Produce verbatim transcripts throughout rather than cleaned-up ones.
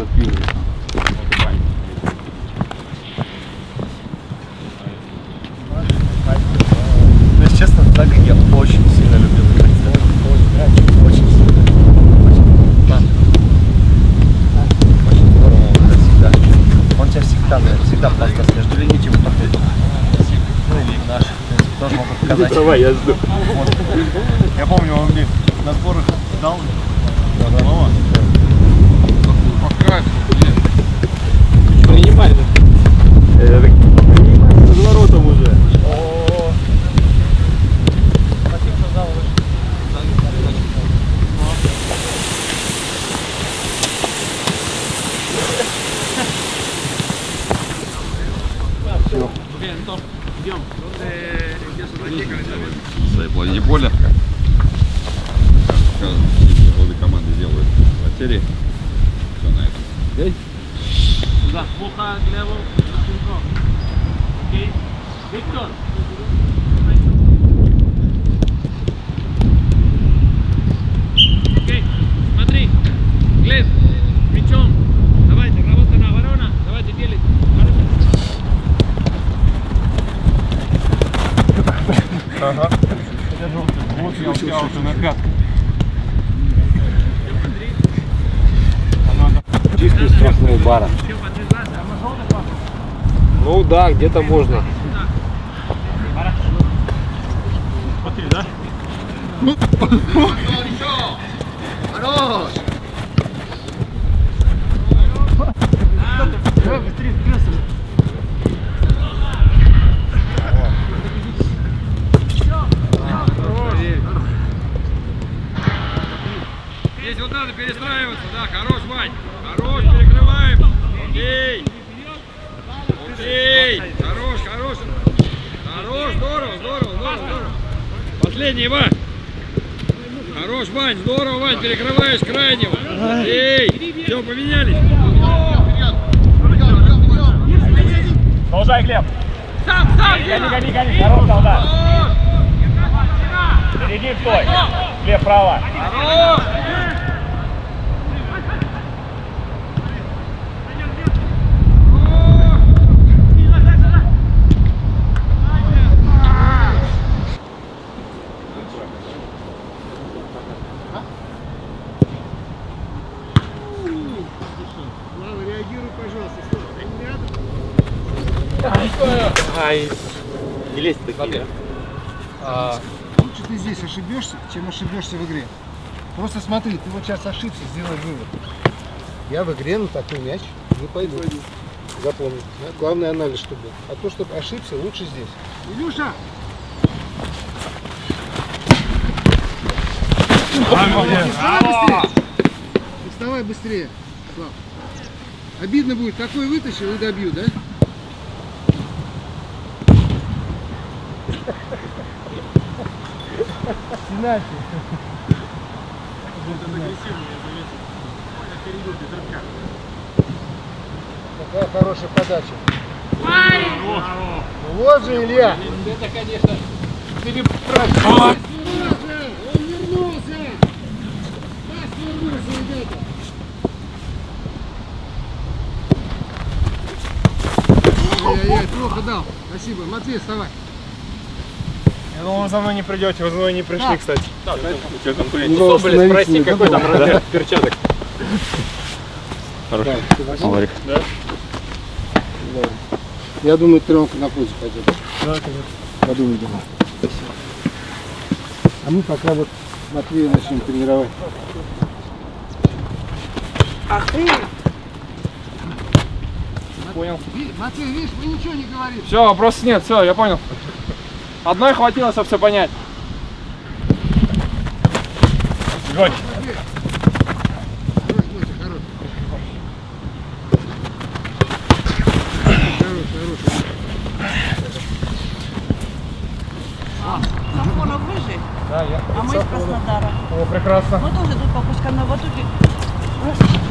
То есть, честно, так как я очень сильно любил играть. Очень, очень сильно. Очень здорово играть всегда. Он тебя всегда, всегда просто между линии чего подходит. Ну и наш, тоже могут показать. Давай, я жду. Я помню, он мне на сборах дал. Принимай. Принимай под воротом уже. О-о-о. Где поля? Обе команды делают потери. Все на этом. Окей? Да, плохо для вас. Окей? Виктор! Окей, смотри. Глеб, мячом. Давайте, работа на ворона. Давайте делить. Ага. Я желтый. Вот я уже на пятку. Чистый штрафной бара. Ну да, где-то можно. Смотри, да? Хорош! Давай быстрее, красный. Здесь вот надо перестраиваться, да, хорош, Вань. Хорош, перекрываем. Окей. Окей. Хорош, хорош. Хорош, здорово, здорово, здорово, здорово. Последний, Вань. Хорош, Вань, здорово, Вань, перекрываешь крайнего. Окей. Все, поменялись. Продолжай, Глеб. Сам, сам, Глеб. Гони, гони, гони. Хорош, солдат. Впереди стой. Глеб, право. Хорош. Не лезь такие. А... Лучше ты здесь ошибешься, чем ошибешься в игре. Просто смотри, ты вот сейчас ошибся, сделай вывод. Я в игре на такой мяч не пойду. пойду. Запомни. Да? Главный анализ, чтобы. А то, чтобы ошибся, лучше здесь. Илюша! Вставай быстрее. Слав. Обидно будет, такой вытащил и добью, да? Иначе. Вот это агрессивно, я заметил. Перейдет без рыбка. Такая хорошая подача. Ай! Вот же, Илья! Это, конечно, перепрашивается. Он вернулся! Нас вернулся, ребята! Ай-яй-яй, плохо дал. Спасибо. Матвей, вставай. Я думал, вы за мной не придете, вы за мной не пришли, кстати. Да, что там, блин, соболь, спроси, какой там размер перчаток. Хороший. Маларик. Да? Я думаю, тренка на пользу пойдет. Да, конечно. Подумай, думаю. Спасибо. А мы пока вот Матвея начнем тренировать. Ах ты! Понял. Матвей, видишь, мы ничего не говорим. Все, вопросов нет, все, я понял. Одной хватило, чтобы все понять. Гонь. Сахара ближе? Да, я. А мы из Краснодара. О, прекрасно. Мы тоже тут по пускам вот тут.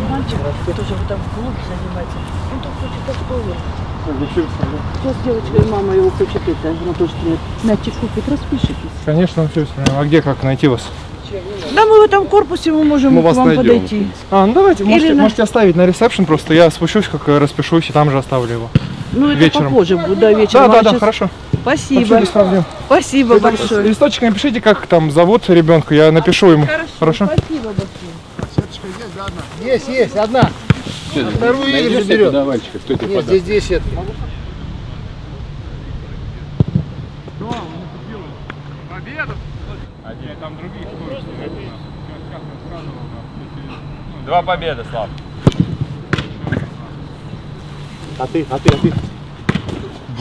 Мальчик тоже вот там в клубе занимается. Он тут хочет так полу. Сейчас девочка и мама его хочет, это, она тоже мячик купит, распишитесь. Конечно, все вспоминаем. А где, как найти вас? Да мы в этом корпусе мы можем мы к вам найдем, подойти. А, ну давайте, можете, на... можете оставить на ресепшн, просто я спущусь, как распишусь, и там же оставлю его. Ну это вечером. Попозже буду, да, вечером. Да, да, да, сейчас... хорошо. Спасибо. Спасибо и, большое. Листочком напишите, как там зовут ребенка, я напишу а, ему. Хорошо, хорошо? Спасибо большое. Сеточка есть, да, одна? Есть, есть, одна. Все, а вторую Игорь берет. Нет, здесь две сетки. Там другие скорости. Два победы, Слав. А ты, а ты, а ты.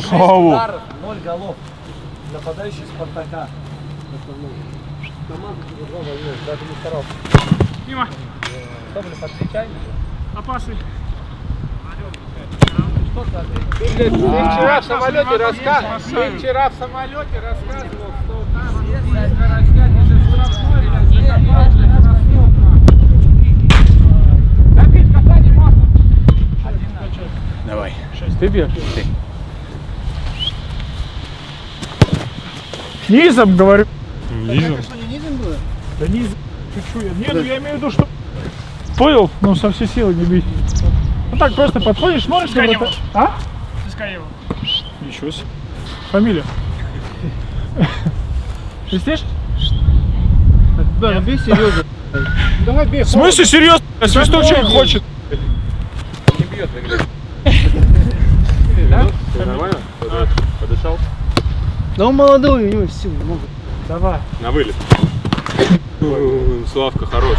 Шесть ударов, ноль голов. Нападающий Спартака. Команда два войны, даже не старался. Мимо. Соболь, подключай. Опасный. Ты, ты вчера в самолете рассказывал. Ты вчера в самолете рассказывал, что там есть городская. Давай. Ты бьешь? Ты. Низом, говорю. Низом? Так, что, не низом было? Да низом. Чуть-чуть. Нет, да. Я имею в виду, что... Понял? Ну, со всей силы не бить. Ну так, просто подходишь, смотришь... Сыскаева. А? Сыскаева. Ничего себе. Фамилия. Крестишь? Да, ну бей серьезно. Давай бей. В смысле серьезно? Свисток человек хочет. Не бьет, да? Нормально? Подышал? Да он молодой, у него силы много. Давай. На вылет. Славка хорош.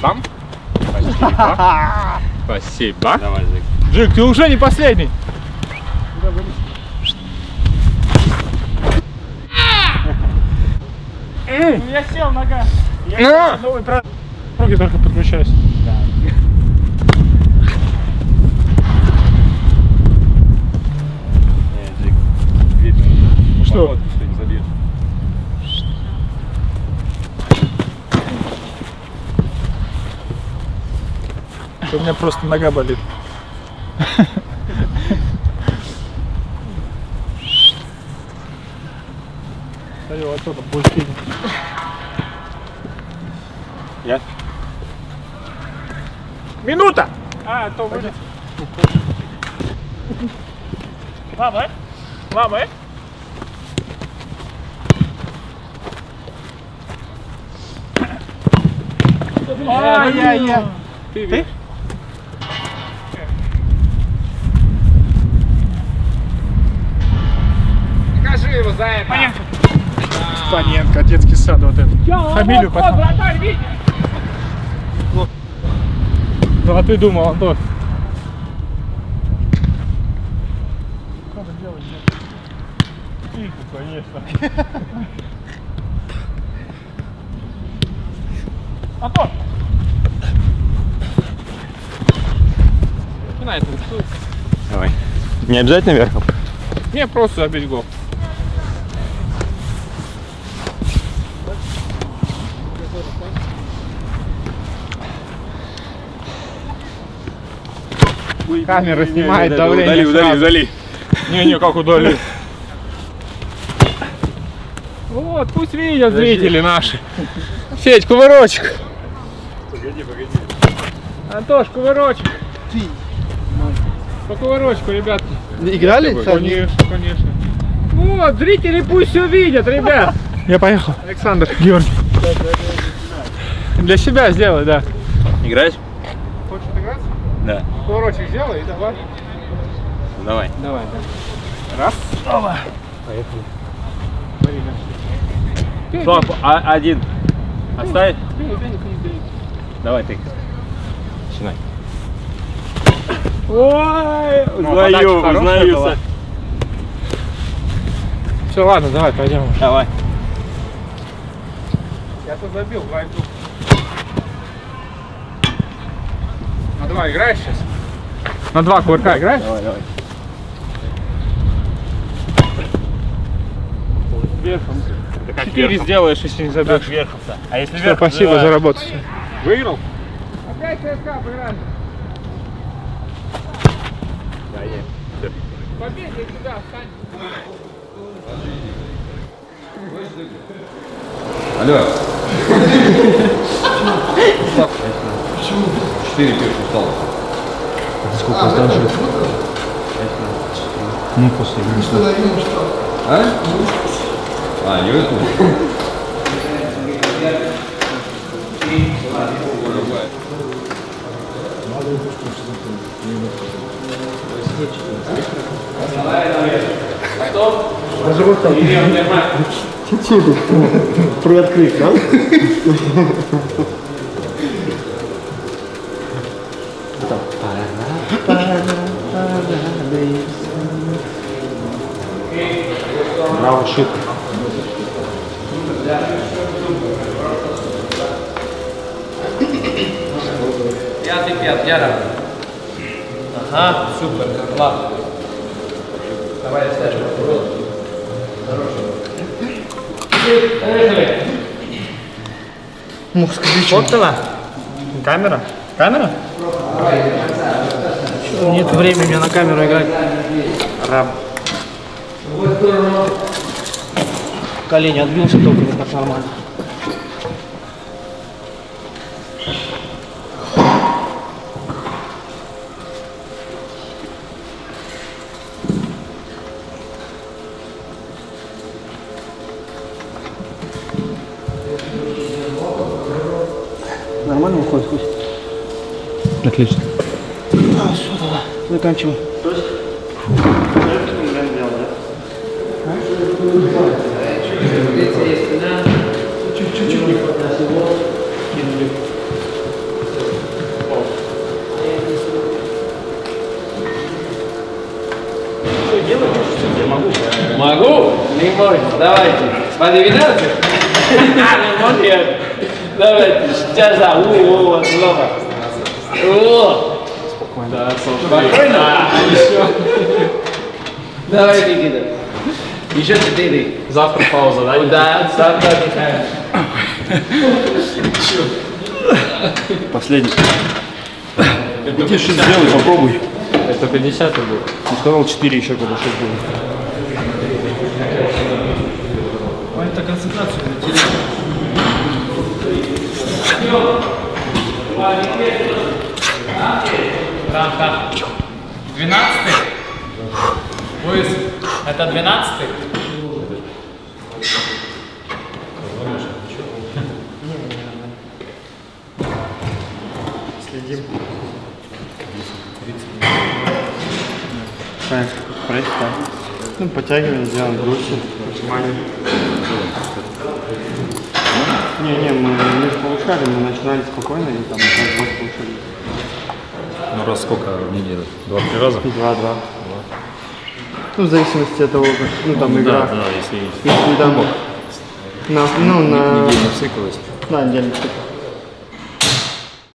Там? Спасибо. Спасибо. Давай, Джик. Джик, ты уже не последний. У меня сел нога. Я новый проги только подключаюсь. Что? У меня просто нога болит. Смотрел оттуда, больше не. Я? Минута! А, то будет. Мама, мама. Ай-яй-яй. Ты? Его за это. Паненко. А -а -а. Паненко, детский сад вот этот. Фамилию потом. Братан, видишь? Ну а ты думал, Антон. Надо делать. Тихо, конечно. Антон. Давай. Не обязательно верхом? Не, просто забить гол. Камера снимает, не, не, не, давление. Удали, удали, удали. Не-не, как удали. Вот, пусть видят зрители наши. Федь, кувырочек. Погоди, погоди. Антош, кувырочек. Ты. По кувырочку, ребятки. Играли? Конечно, конечно. Вот, зрители пусть все видят, ребят. Я поехал. Александр, Георгий. Для себя сделай, да. Играешь? Хочешь играть? Да. Кувырочек сделай и давай. Давай. Давай. Раз. Оба. Поехали. Стоп, один. Оставь. Давай ты. Начинай. Ой, узнаю, узнаю. Все, ладно, давай, пойдем. Давай. Я тут забил, войду. На два играешь сейчас? На два кувырка играешь? Давай, давай. Верхом. Да как четыре верхом сделаешь, если не забьешь? Верхом-то. А если верхом? Спасибо за работу. Выиграл? Опять ЦСКА, поиграли. Поехали. Побеги туда, встань. Алло. Почему? Четыре пешки устало. Сколько сдержит? Ну, после. А? А, не выпал. Даже вот так. Приоткрыть, да? Браво, шик. Пятый, пятый, я рад. Ага, супер, ладно. Давай я сяжу. Хорошо. Мух, скажи, что? Камера? Камера? Нет времени на камеру играть. Раб. Колени отбился только, как нормально. Нормально выходит? Отлично. А, сюда. Заканчиваем. Могу? Не можешь. Давайте. Смотри, видался? Не можешь. Давайте. Сейчас за. О, здорово. О. Спокойно. Спокойно. Еще. Давай, Никита. Еще четыре. Завтра пауза, да? Да, завтра отдыхаем. Последний. Иди что-то сделай, попробуй. Это пятьдесят был. Ты сказал четыре еще, когда шесть было. Это концентрацию на теле. Двенадцатый? Луис, это двенадцатый? Следим. Пресс, пресс, да. Ну, подтягиваем, сделаем грудь. Не-не, мы не получали, мы начинали спокойно и там раз-два получили. Ну раз сколько в неделю? Два-три раза? Два-два. Ну, в зависимости от того, как, ну там ну, игра. Да, да, если, если там на, ну, на... недельный цикл есть. Да, недельный цикл.